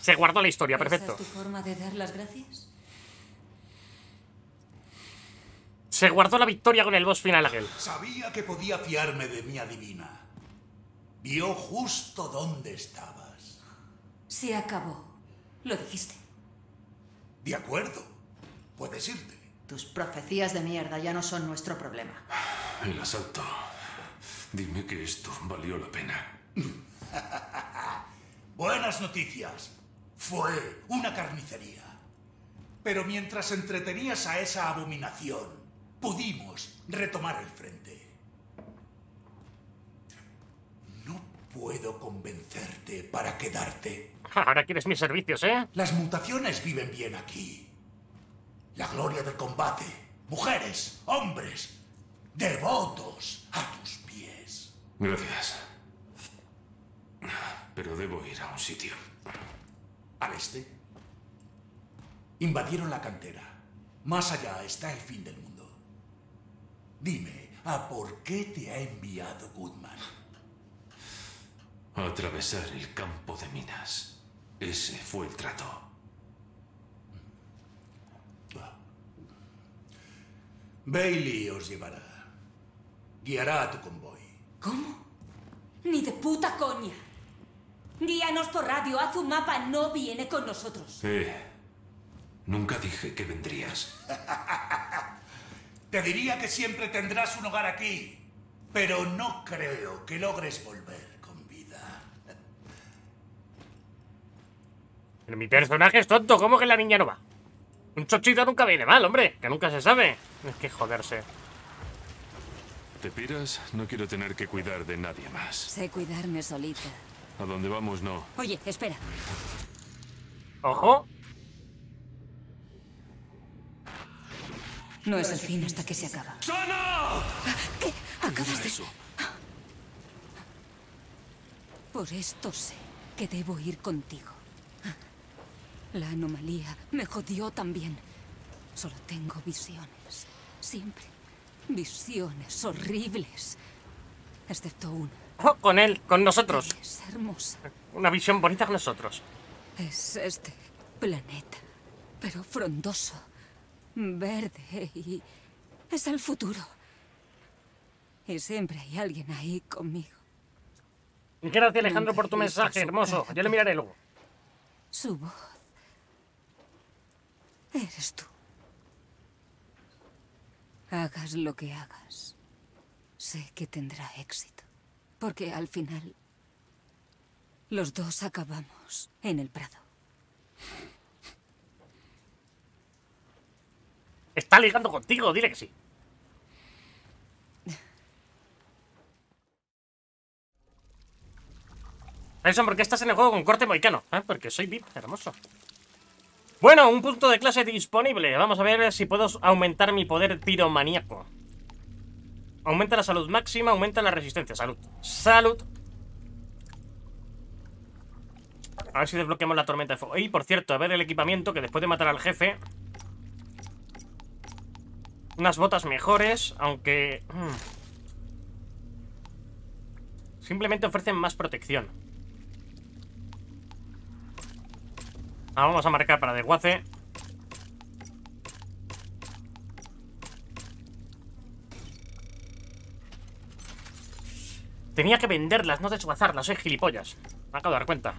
Se guardó la historia, perfecto. ¿Esa es tu forma de dar las gracias? Se guardó la victoria con el boss final, Ángel. Sabía que podía fiarme de mi adivina. Vio justo dónde estabas. Se acabó. Lo dijiste. De acuerdo. Puedes irte. Tus profecías de mierda ya no son nuestro problema. El asalto. Dime que esto valió la pena. Buenas noticias. Fue una carnicería. Pero mientras entretenías a esa abominación, pudimos retomar el frente. No puedo convencerte para quedarte. Ahora quieres mis servicios, ¿eh? Las mutaciones viven bien aquí. La gloria del combate. Mujeres, hombres, devotos a tus pies. Gracias. Pero debo ir a un sitio. ¿Al este? Invadieron la cantera. Más allá está el fin del mundo. Dime, ¿a por qué te ha enviado Goodman? A atravesar el campo de minas. Ese fue el trato. Bailey os llevará. Guiará a tu convoy. ¿Cómo? ¡Ni de puta coña! Guíanos por radio. Azumapa no viene con nosotros. Nunca dije que vendrías. Te diría que siempre tendrás un hogar aquí. Pero no creo que logres volver con vida. Pero mi personaje es tonto. ¿Cómo que la niña no va? Un chochito nunca viene mal, hombre. Que nunca se sabe. Es que joderse. ¿Te piras? No quiero tener que cuidar de nadie más. Sé cuidarme solita. A donde vamos no. Oye, espera. ¡Ojo! No es el fin hasta que se acaba. ¡Sono! ¿Qué? ¿Acabas de...? Eso. Por esto sé que debo ir contigo. La anomalía me jodió también. Solo tengo visiones. Siempre. Visiones horribles. Excepto una. Oh, con él, con nosotros. Es hermosa. Una visión bonita con nosotros. Es este planeta, pero frondoso, verde y... es el futuro. Y siempre hay alguien ahí conmigo. Gracias, Alejandro, por tu mensaje, hermoso. Yo le miraré luego. Su voz. Eres tú. Hagas lo que hagas. Sé que tendrá éxito. Porque al final, los dos acabamos en el Prado. Está ligando contigo, dile que sí. Nelson, ¿por qué estás en el juego con corte mohicano? ¿Eh? Porque soy VIP, hermoso. Bueno, un punto de clase disponible. Vamos a ver si puedo aumentar mi poder piromaníaco. Aumenta la salud máxima, aumenta la resistencia. Salud. Salud. A ver si desbloqueamos la tormenta de fuego. Y por cierto, a ver el equipamiento, que después de matar al jefe. Unas botas mejores, aunque... simplemente ofrecen más protección. Ahora vamos a marcar para desguace. Tenía que venderlas, no desguazarlas, soy gilipollas. Me acabo de dar cuenta.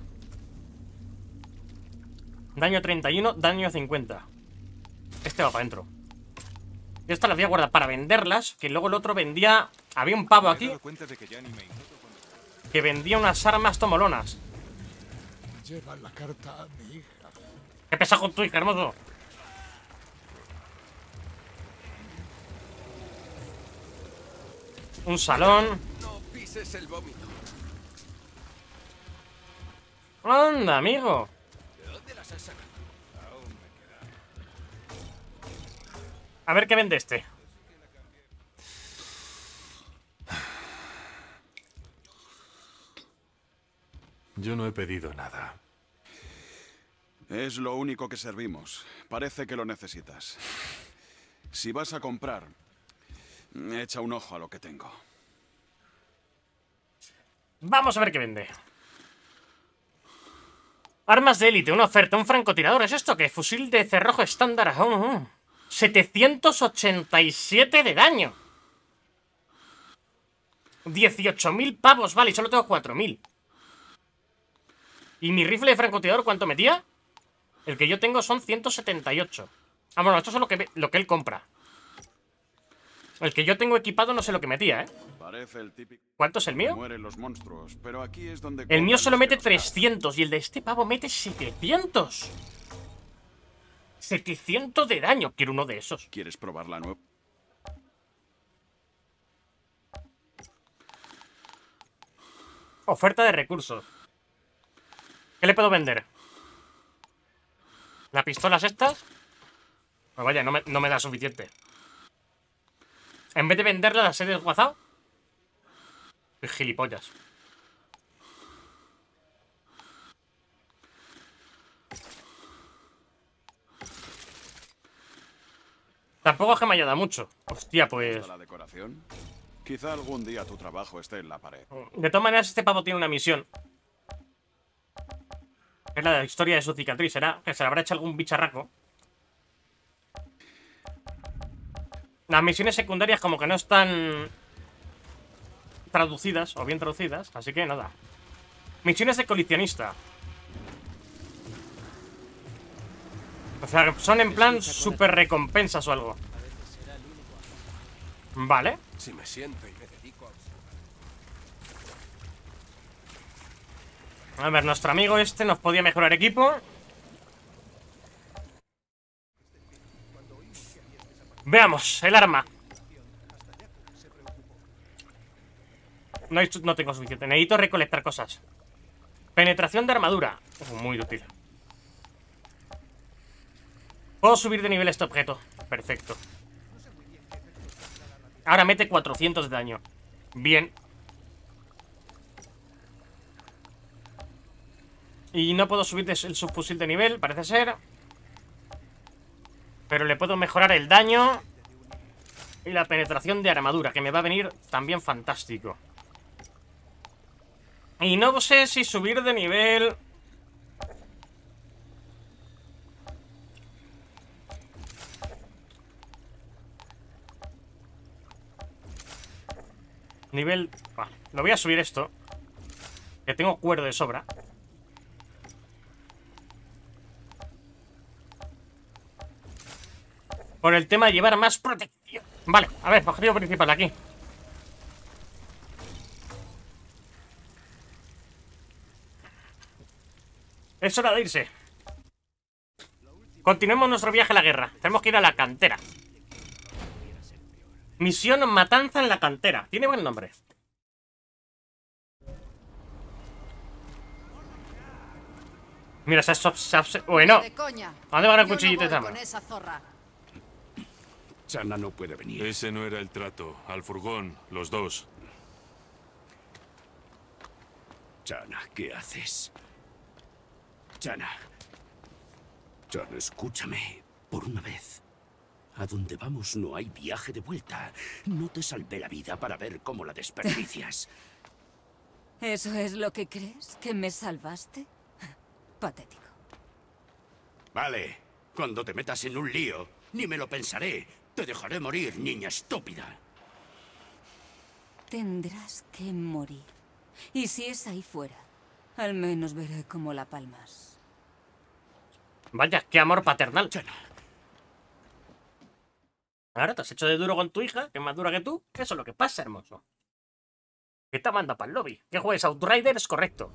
Daño 31, daño 50. Este va para adentro. Yo esta la voy a guardar para venderlas, que luego el otro vendía... Había un pavo aquí que vendía unas armas tomolonas. Lleva la carta a mi hija. ¡Qué pesa con tu hija, hermoso! Un salón... es el vómito. Anda, amigo. ¿De dónde las has sacado? A ver qué vende este. Yo no he pedido nada. Es lo único que servimos. Parece que lo necesitas. Si vas a comprar, echa un ojo a lo que tengo. Vamos a ver qué vende. Armas de élite, una oferta, un francotirador. ¿Es esto qué? Fusil de cerrojo estándar. 787 de daño. 18.000 pavos, vale, y solo tengo 4.000. ¿Y mi rifle de francotirador cuánto metía? El que yo tengo son 178. Ah, bueno, esto es lo que él compra. El que yo tengo equipado no sé lo que metía, ¿eh? ¿Cuánto es el mío? El mío solo mete 300 y el de este pavo mete 700. 700 de daño. Quiero uno de esos. ¿Quieres probar la nueva? Oferta de recursos. ¿Qué le puedo vender? ¿Las pistolas estas? Pues vaya, no me da suficiente. En vez de venderlas, las he desguazado. Soy gilipollas. Tampoco es que me haya dado mucho. Hostia, pues... ¿La decoración? Quizá algún día tu trabajo esté en la pared. De todas maneras, este pavo tiene una misión. Es la historia de su cicatriz. Será que se la habrá hecho algún bicharraco. Las misiones secundarias como que no están traducidas o bien traducidas, así que nada. Misiones de coleccionista. O sea, son en plan super recompensas o algo. Vale. Si me siento y me dedico a ver, nuestro amigo este nos podía mejorar equipo. Veamos, el arma. No tengo suficiente. Necesito recolectar cosas. Penetración de armadura. Muy útil. Puedo subir de nivel este objeto. Perfecto. Ahora mete 400 de daño. Bien. Y no puedo subir el subfusil de nivel, parece ser. Pero le puedo mejorar el daño y la penetración de armadura, que me va a venir también fantástico. Y no sé si subir de nivel... Nivel... Vale, lo voy a subir esto, que tengo cuero de sobra. Por el tema de llevar más protección. Vale, a ver, objetivo principal aquí. Es hora de irse. Continuemos nuestro viaje a la guerra. Tenemos que ir a la cantera. Misión Matanza en la cantera. Tiene buen nombre. Mira, bueno. ¿A dónde van el cuchillito de mano? Chana no puede venir. Ese no era el trato. Al furgón, los dos. Chana, ¿qué haces? Chana. Chana, escúchame. Por una vez. A donde vamos no hay viaje de vuelta. No te salvé la vida para ver cómo la desperdicias. ¿Eso es lo que crees? ¿Que me salvaste? Patético. Vale. Cuando te metas en un lío, ni me lo pensaré. Te dejaré morir, niña estúpida. Tendrás que morir. Y si es ahí fuera, al menos veré cómo la palmas. Vaya, qué amor paternal. Chana. Ahora te has hecho de duro con tu hija, que es más dura que tú. Eso es lo que pasa, hermoso. Que te manda para el lobby. Que juegues Outriders, correcto.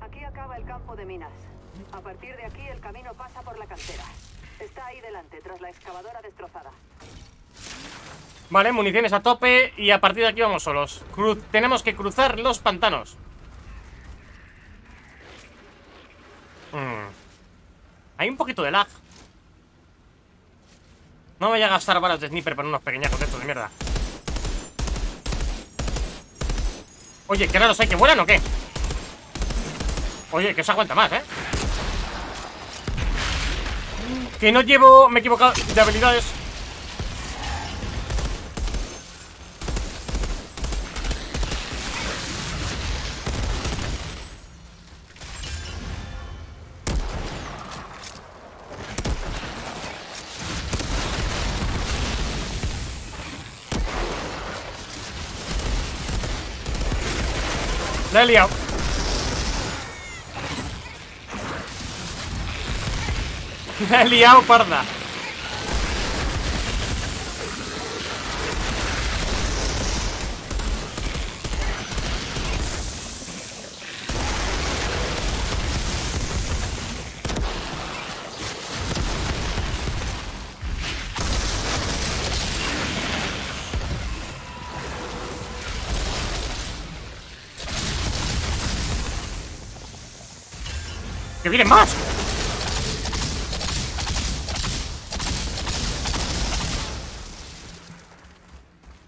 Aquí acaba el campo de minas. A partir de aquí el camino pasa por la cantera. Está ahí delante, tras la excavadora destrozada. Vale, municiones a tope. Y a partir de aquí vamos solos. Tenemos que cruzar los pantanos. Hay un poquito de lag. No voy a gastar balas de sniper por unos pequeñacos de estos de mierda. Oye, ¿qué raros hay que vuelan o qué? Oye, que se aguanta más, ¿eh? Que no llevo... Me he equivocado de habilidades. La he liado. La he liado, parda. ¡Que vienen más!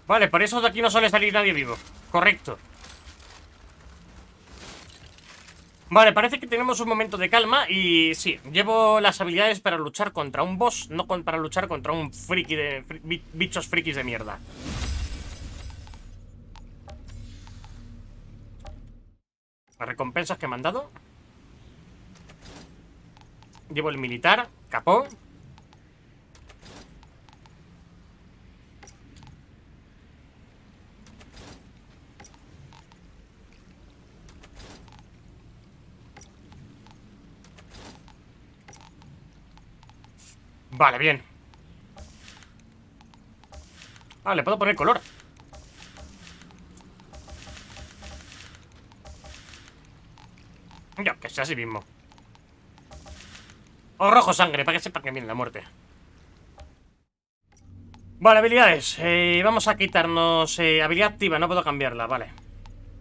Vale, por eso de aquí no suele salir nadie vivo. Correcto. Vale, parece que tenemos un momento de calma. Y sí, llevo las habilidades para luchar contra un boss, no para luchar contra un friki de... bichos frikis de mierda. Las recompensas que me han dado. Llevo el militar, capó. Vale, bien. Ah, le puedo poner color. Ya, que sea así mismo. O rojo sangre, para que sepa que viene la muerte. Vale, habilidades. Vamos a quitarnos... habilidad activa, no puedo cambiarla, vale.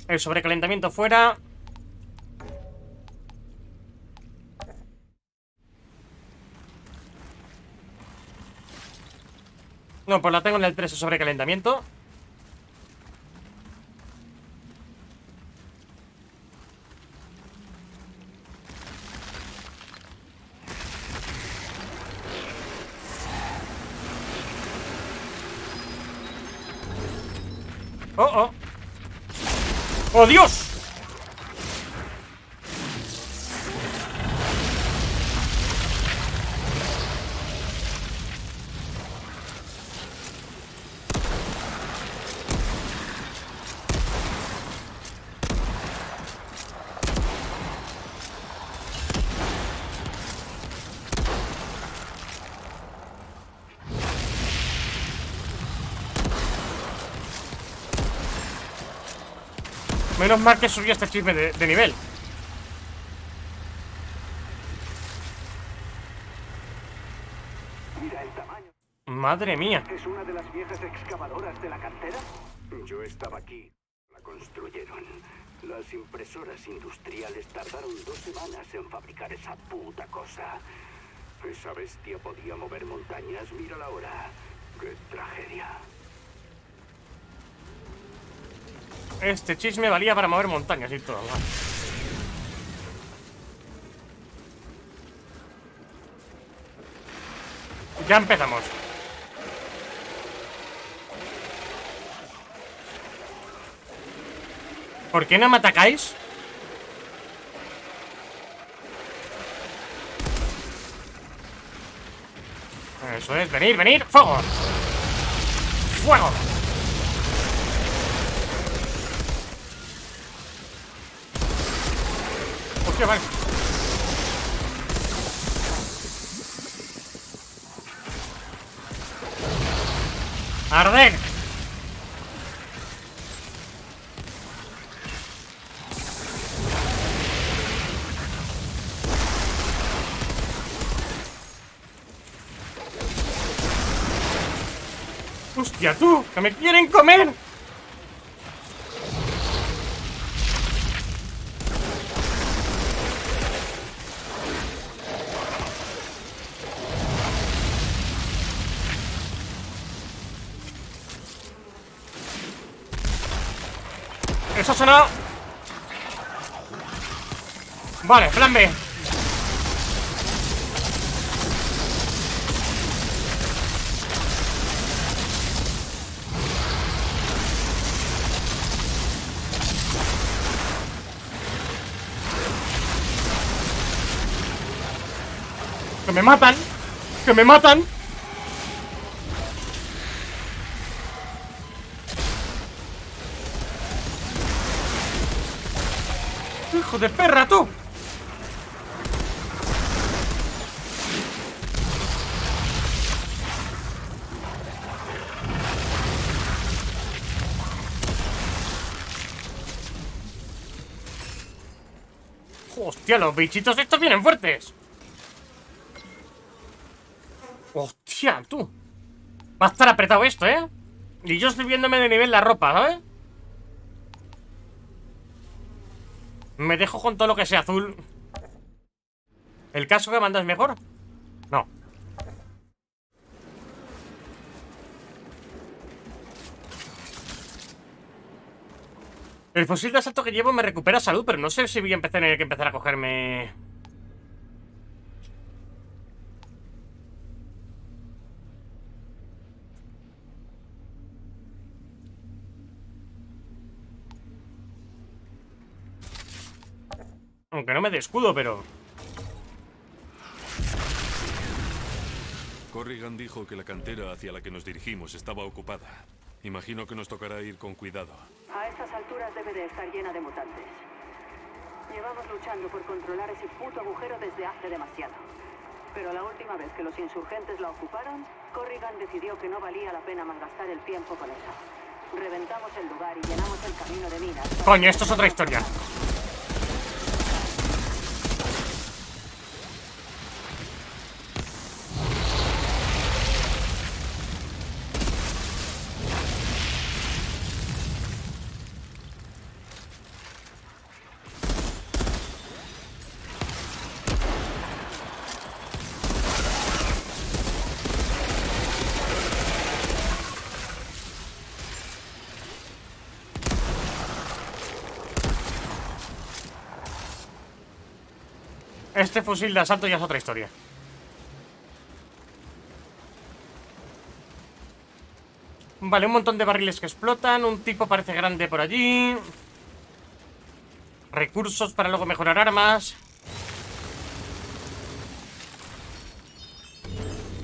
El sobrecalentamiento fuera. No, pues la tengo en el 3, el sobrecalentamiento. ¡Oh, oh! ¡Oh, Dios! Menos mal que subí este chisme de nivel. Mira el tamaño. Madre mía. ¿Es una de las viejas excavadoras de la cantera? Yo estaba aquí. La construyeron. Las impresoras industriales tardaron 2 semanas en fabricar esa puta cosa. Esa bestia podía mover montañas. Mírala ahora. ¡Qué tragedia! Este chisme valía para mover montañas y todo. Vale. Ya empezamos. ¿Por qué no me atacáis? Eso es, venir, venir. ¡Fuego! ¡Fuego! Vale. Arden. Hostia, tú, que me quieren comer. Eso ha sonado. Vale, plan B. Que me matan. Que me matan. hijo de perra, tú. Hostia, los bichitos estos vienen fuertes. Hostia, tú. Va a estar apretado esto, ¿eh? Y yo subiéndome de nivel la ropa, ¿sabes? Me dejo con todo lo que sea azul. ¿El caso que mandas mejor? No. El fusil de asalto que llevo me recupera salud, pero no sé si voy a tener que empezar a cogerme... Aunque no me dé escudo, pero... Corrigan dijo que la cantera hacia la que nos dirigimos estaba ocupada. Imagino que nos tocará ir con cuidado. A estas alturas debe de estar llena de mutantes. Llevamos luchando por controlar ese puto agujero desde hace demasiado. Pero la última vez que los insurgentes la ocuparon, Corrigan decidió que no valía la pena malgastar el tiempo con eso. Reventamos el lugar y llenamos el camino de minas. Coño, esto es otra historia. Este fusil de asalto ya es otra historia. Vale, un montón de barriles que explotan. Un tipo parece grande por allí. Recursos para luego mejorar armas.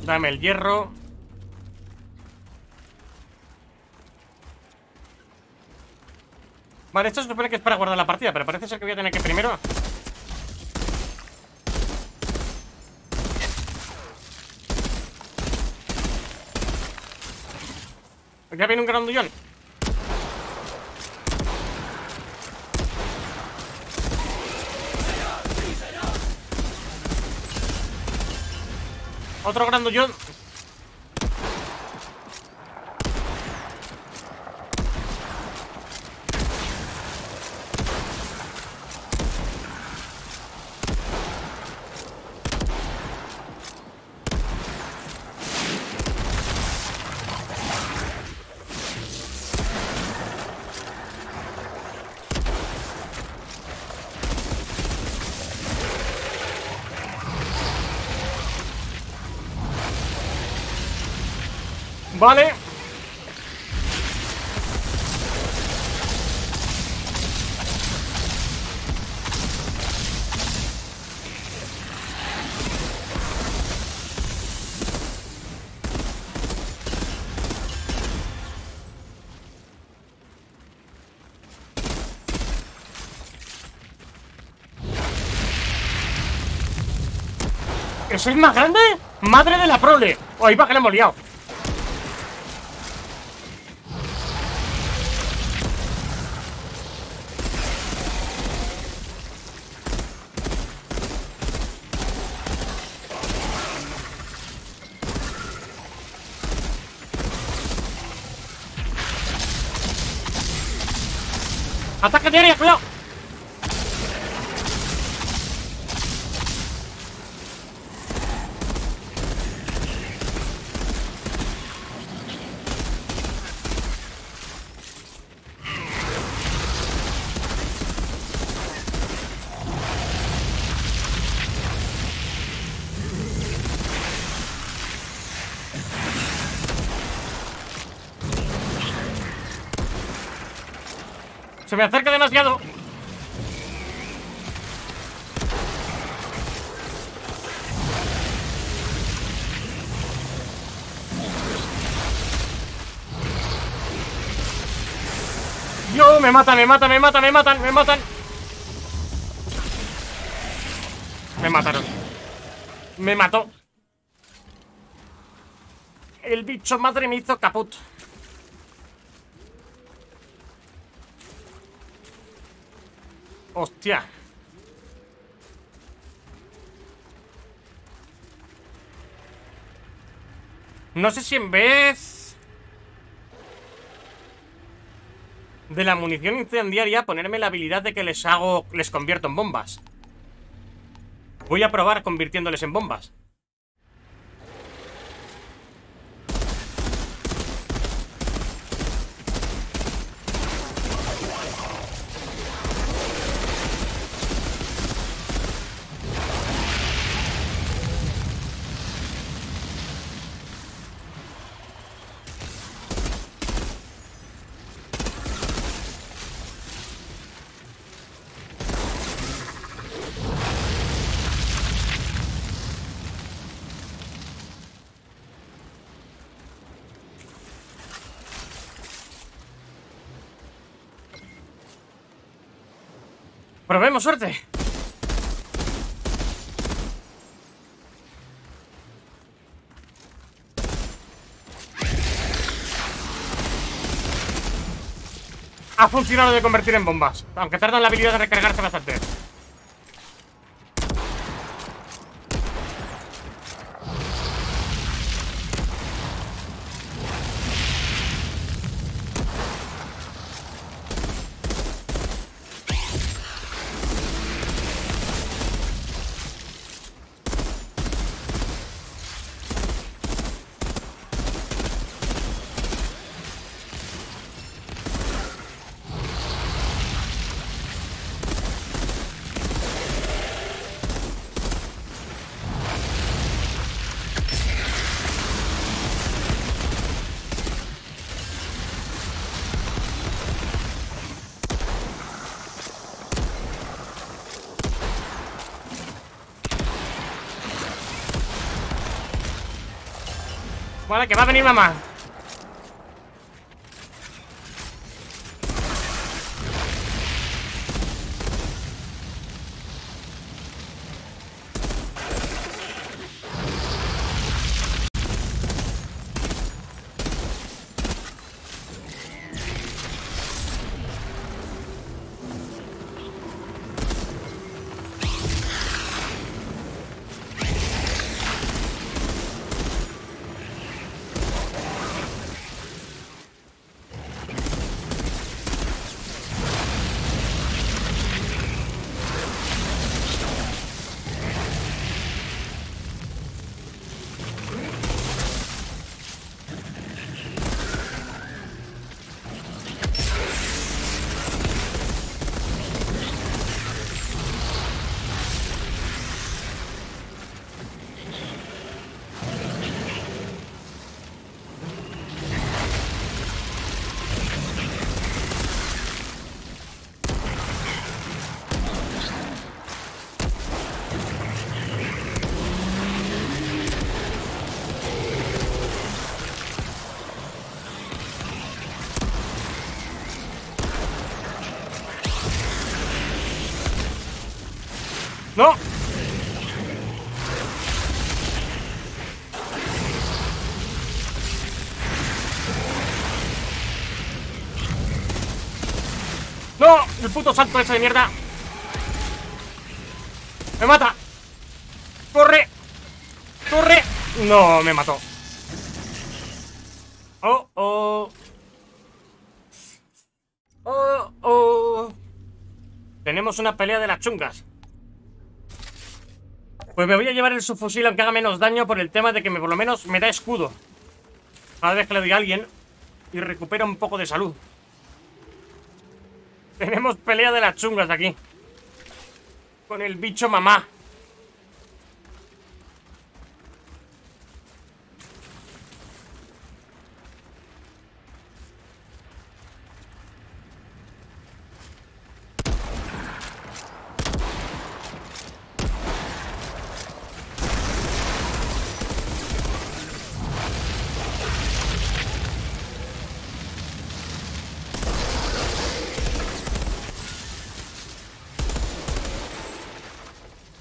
Dame el hierro. Vale, esto se supone que es para guardar la partida, pero parece ser que voy a tener que primero... Ya viene un grandullón. Otro grandullón. Vale. ¿Eso es más grande? Madre de la prole. Ahí va que la hemos liado. ¡Ataque de área! ¡Cuidado! Se me acerca demasiado. Yo, me matan, me matan, me matan, me matan, me matan. Me mató. El bicho madre me hizo caput. Hostia. No sé si en vez de la munición incendiaria ponerme la habilidad de que les convierto en bombas. Voy a probar convirtiéndoles en bombas. Probemos suerte. Ha funcionado de convertir en bombas, aunque tardan la habilidad de recargarse bastante. Vale, que va a venir mamá. ¡No! ¡No! ¡El puto salto ese de mierda! ¡Me mata! ¡Corre! ¡Corre! ¡No! Me mató. ¡Oh, oh! ¡Oh, oh! Tenemos una pelea de las chungas. Pues me voy a llevar el subfusil aunque haga menos daño, por el tema de que por lo menos me da escudo cada vez que le doy a alguien y recupera un poco de salud. Tenemos pelea de las chungas aquí con el bicho mamá.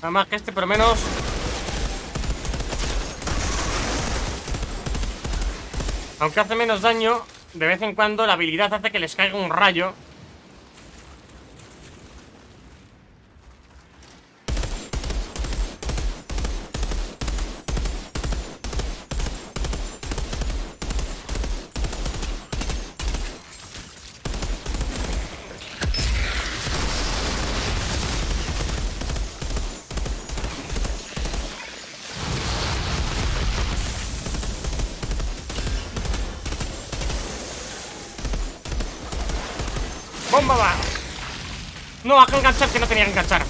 Más que este, pero menos. Aunque hace menos daño, de vez en cuando la habilidad hace que les caiga un rayo. ¡Bomba va! No, haga enganchar que no tenía que enganchar.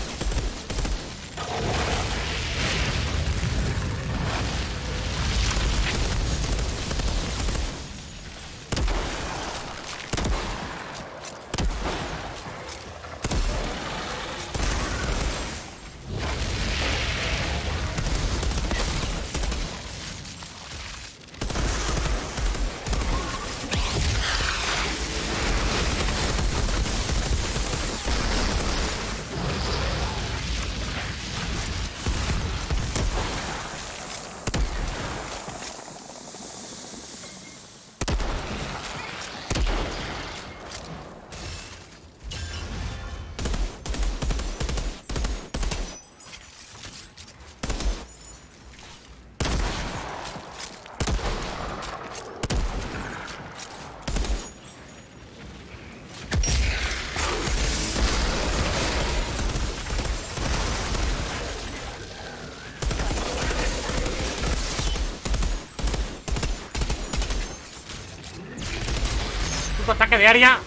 Ataque de área.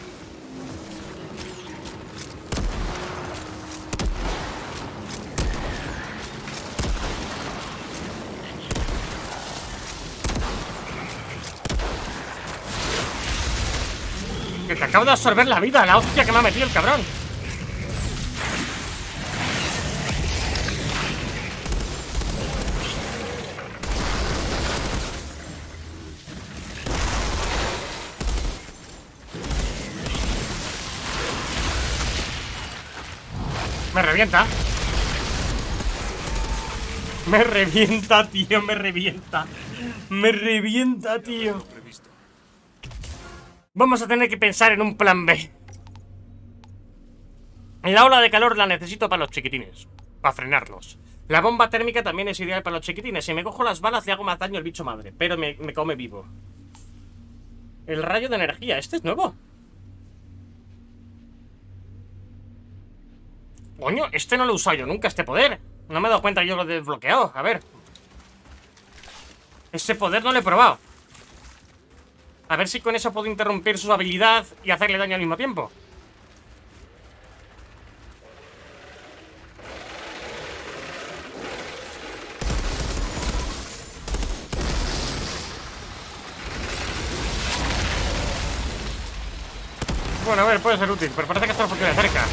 Que te acabo de absorber la vida, la hostia que me ha metido el cabrón. Me revienta, tío, me revienta. Me revienta, tío. Vamos a tener que pensar en un plan B. La ola de calor la necesito para los chiquitines, para frenarlos. La bomba térmica también es ideal para los chiquitines. Si me cojo las balas le hago más daño al bicho madre, pero me come vivo. El rayo de energía, este es nuevo. Coño, este no lo he usado yo nunca, este poder. No me he dado cuenta que yo lo he desbloqueado. A ver. Ese poder no lo he probado. A ver si con eso puedo interrumpir su habilidad y hacerle daño al mismo tiempo. Bueno, a ver, puede ser útil, pero parece que esto no funciona de cerca.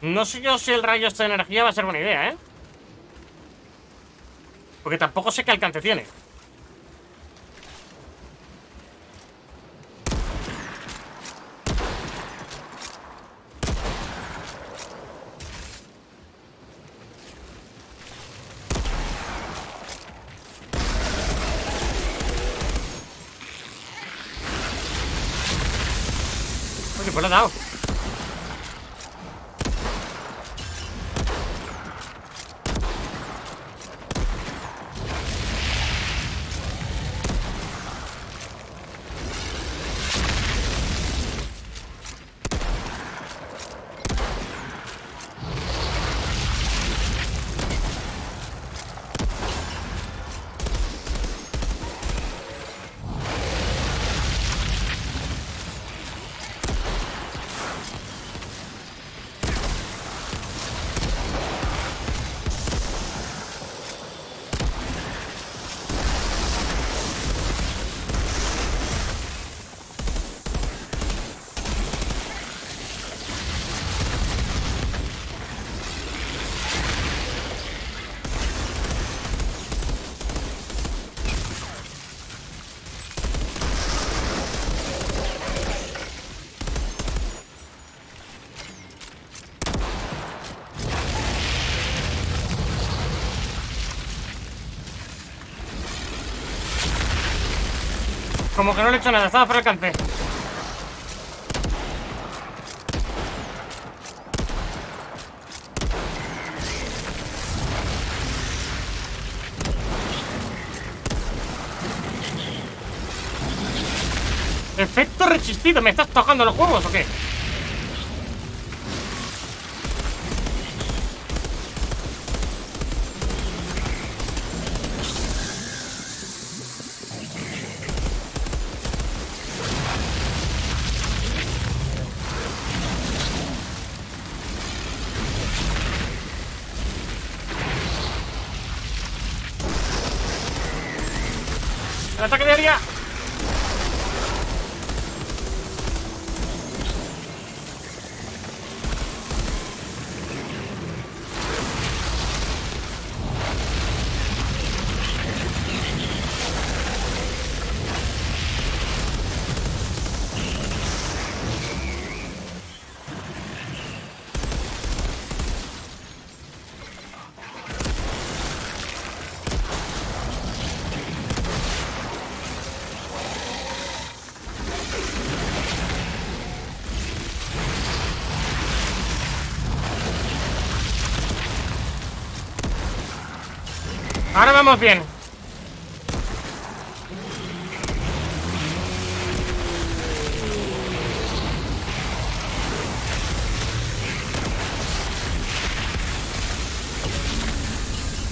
No sé yo si el rayo este de energía va a ser buena idea, ¿eh? Porque tampoco sé qué alcance tiene. Oye, pues lo he dado. Como que no le he hecho nada, estaba fuera de alcance. Efecto resistido, ¿me estás tocando los huevos o qué? El ataque de área. Ahora vamos bien.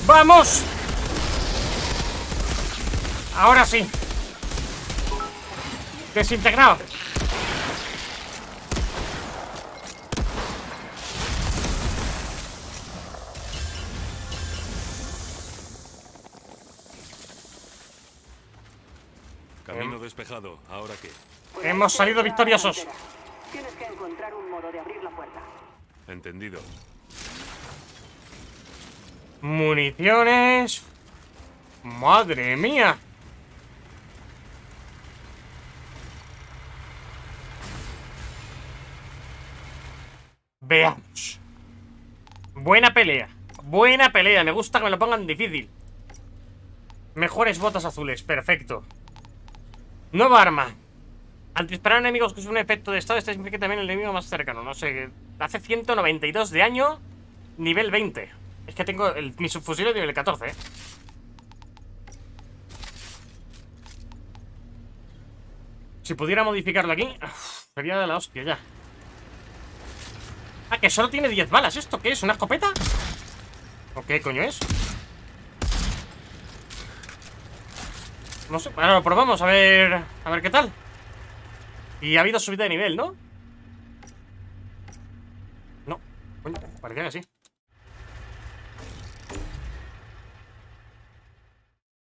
¡Vamos! Ahora sí. Desintegrado. Despejado, ¿ahora qué? Hemos salido victoriosos. Tienes que encontrar un modo de abrir la puerta. Entendido. Municiones. Madre mía. Veamos. Buena pelea. Buena pelea. Me gusta que me lo pongan difícil. Mejores botas azules. Perfecto. Nueva arma. Al disparar enemigos que es un efecto de estado, este significa también el enemigo más cercano. No sé, hace 192 de daño, nivel 20. Es que tengo mi subfusil de nivel 14. Si pudiera modificarlo aquí, sería de la hostia ya. Ah, que solo tiene 10 balas. ¿Esto qué es? ¿Una escopeta? ¿O qué coño es? No sé, ahora lo probamos, a ver qué tal. Y ha habido subida de nivel, ¿no? No, coño, parecía que sí.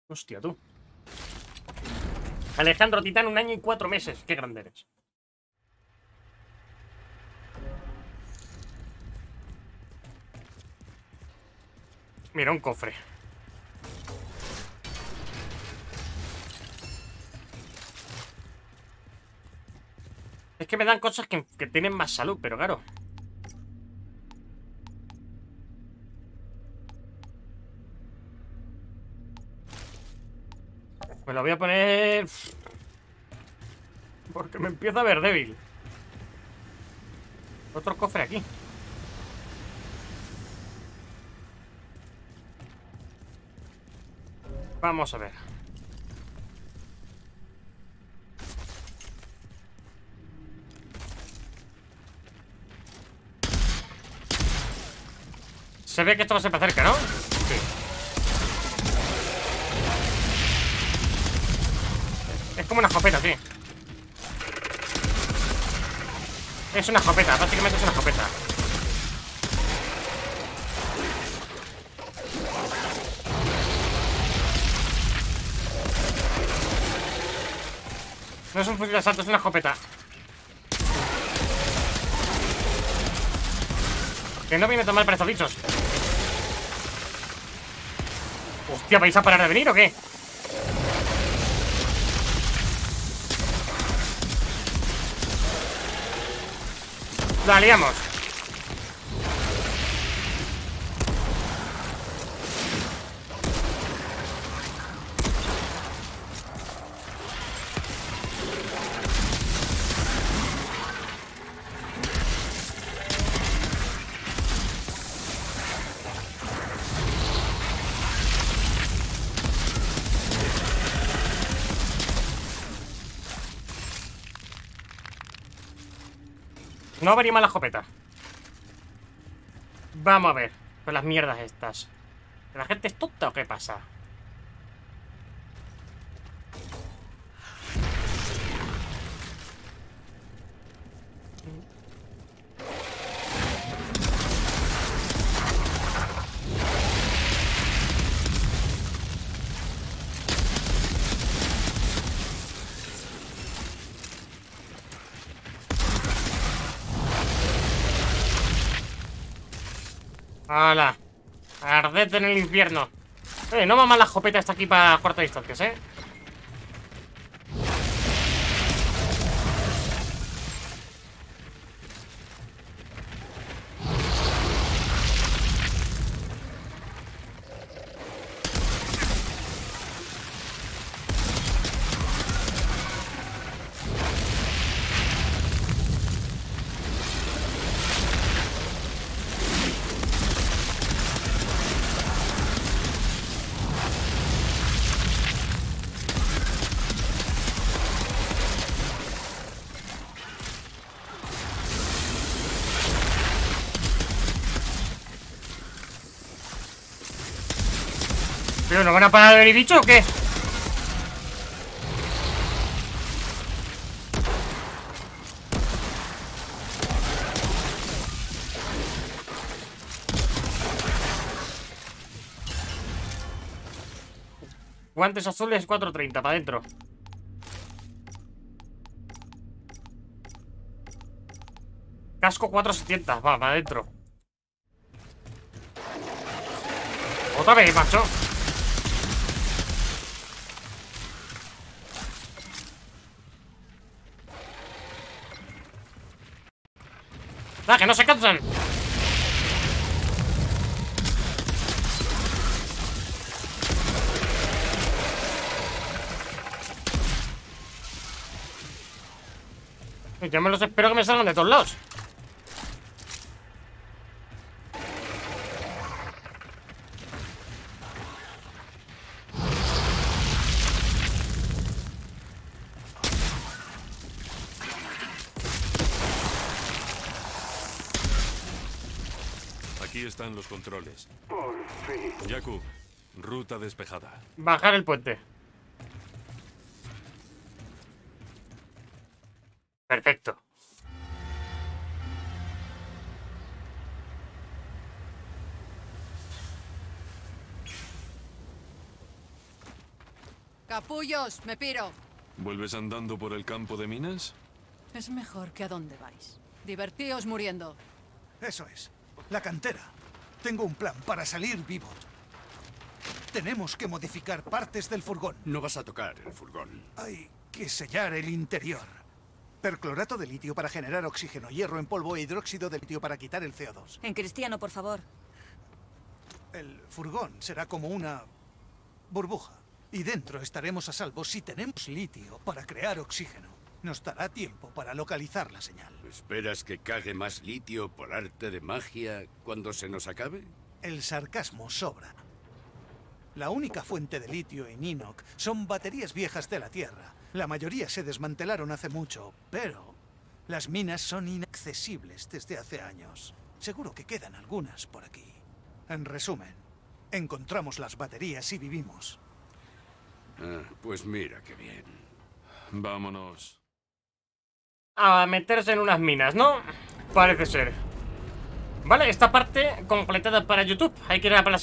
Hostia, tú. Alejandro Titán, 1 año y 4 meses. Qué grande eres. Mira, un cofre. Es que me dan cosas que tienen más salud, pero claro. Me lo voy a poner... porque me empieza a ver débil. Otro cofre aquí. Vamos a ver. Se ve que esto va a ser para cerca, ¿no? Sí. Es como una escopeta, sí. Es una escopeta, prácticamente es una escopeta. No es un fusil de asalto, es una escopeta. Que no viene tan mal para estos bichos. Hostia, ¿vais a parar de venir o qué? La liamos. No abrimos la escopeta. Vamos a ver. Con las mierdas estas. ¿La gente es tonta o qué pasa? ¡Hala! ¡Arded en el infierno! No mamas la escopeta hasta aquí para cuarta distancia, ¿eh? ¿No van a parar de venir bichos o qué? Guantes azules 430, para adentro. Casco 470, va, para adentro. Otra vez, macho. ¡Ah, que no se cansan! Yo me los espero que me salgan de todos lados. Están los controles. Por fin. Jakub, ruta despejada. Bajar el puente. Perfecto. Capullos, me piro. ¿Vuelves andando por el campo de minas? Es mejor que a dónde vais. Divertíos muriendo. Eso es. La cantera. Tengo un plan para salir vivo. Tenemos que modificar partes del furgón. No vas a tocar el furgón. Hay que sellar el interior. Perclorato de litio para generar oxígeno, hierro en polvo e hidróxido de litio para quitar el CO2. En cristiano, por favor. El furgón será como una burbuja. Y dentro estaremos a salvo si tenemos litio para crear oxígeno. Nos dará tiempo para localizar la señal. ¿Esperas que cague más litio por arte de magia cuando se nos acabe? El sarcasmo sobra. La única fuente de litio en Enoch son baterías viejas de la Tierra. La mayoría se desmantelaron hace mucho, pero las minas son inaccesibles desde hace años. Seguro que quedan algunas por aquí. En resumen, encontramos las baterías y vivimos. Ah, pues mira qué bien. Vámonos. A meterse en unas minas, ¿no? Parece ser. Vale, esta parte completada para YouTube. Hay que ir a la